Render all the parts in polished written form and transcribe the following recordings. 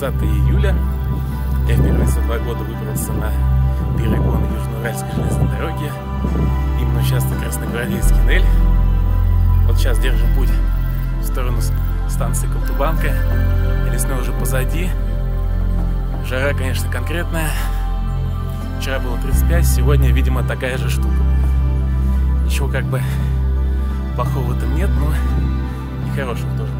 30 июля. Я впервые за 2 года выбрался на перегон Южно-Уральской железной дороги. Именно участок Красногвардец Кинель. Вот сейчас держим путь в сторону станции Колтубанка. Лесной уже позади. Жара, конечно, конкретная. Вчера было 35, сегодня, видимо, такая же штука. Ничего как бы плохого там нет, но и хорошего тоже.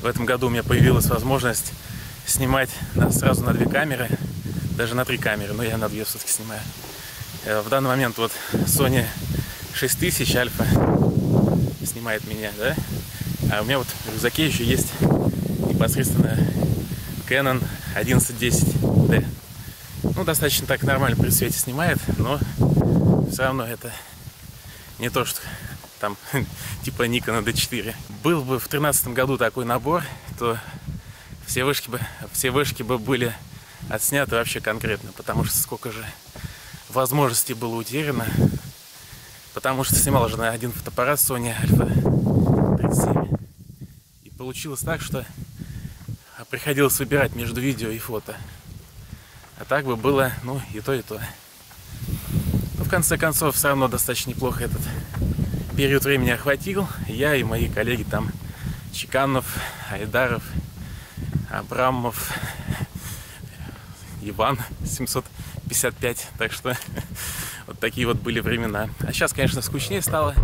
В этом году у меня появилась возможность снимать сразу на две камеры, даже на три камеры, но я на две все-таки снимаю. В данный момент вот Sony 6000 Alpha снимает меня, да? А у меня вот в рюкзаке еще есть непосредственно Canon 1110D. Ну, достаточно так нормально при свете снимает, но все равно это не то, что там типа Nikon D4. Был бы в 2013 году такой набор, то все вышки бы были отсняты вообще конкретно, потому что сколько же возможностей было утеряно, потому что снимал же на один фотоаппарат Sony Alpha 37. И получилось так, что приходилось выбирать между видео и фото. А так бы было, ну, и то, и то. Но в конце концов, все равно достаточно неплохо этот период времени охватил. Я и мои коллеги там Чеканов, Айдаров, Абрамов, Иван 755. Так что вот такие вот были времена. А сейчас, конечно, скучнее стало.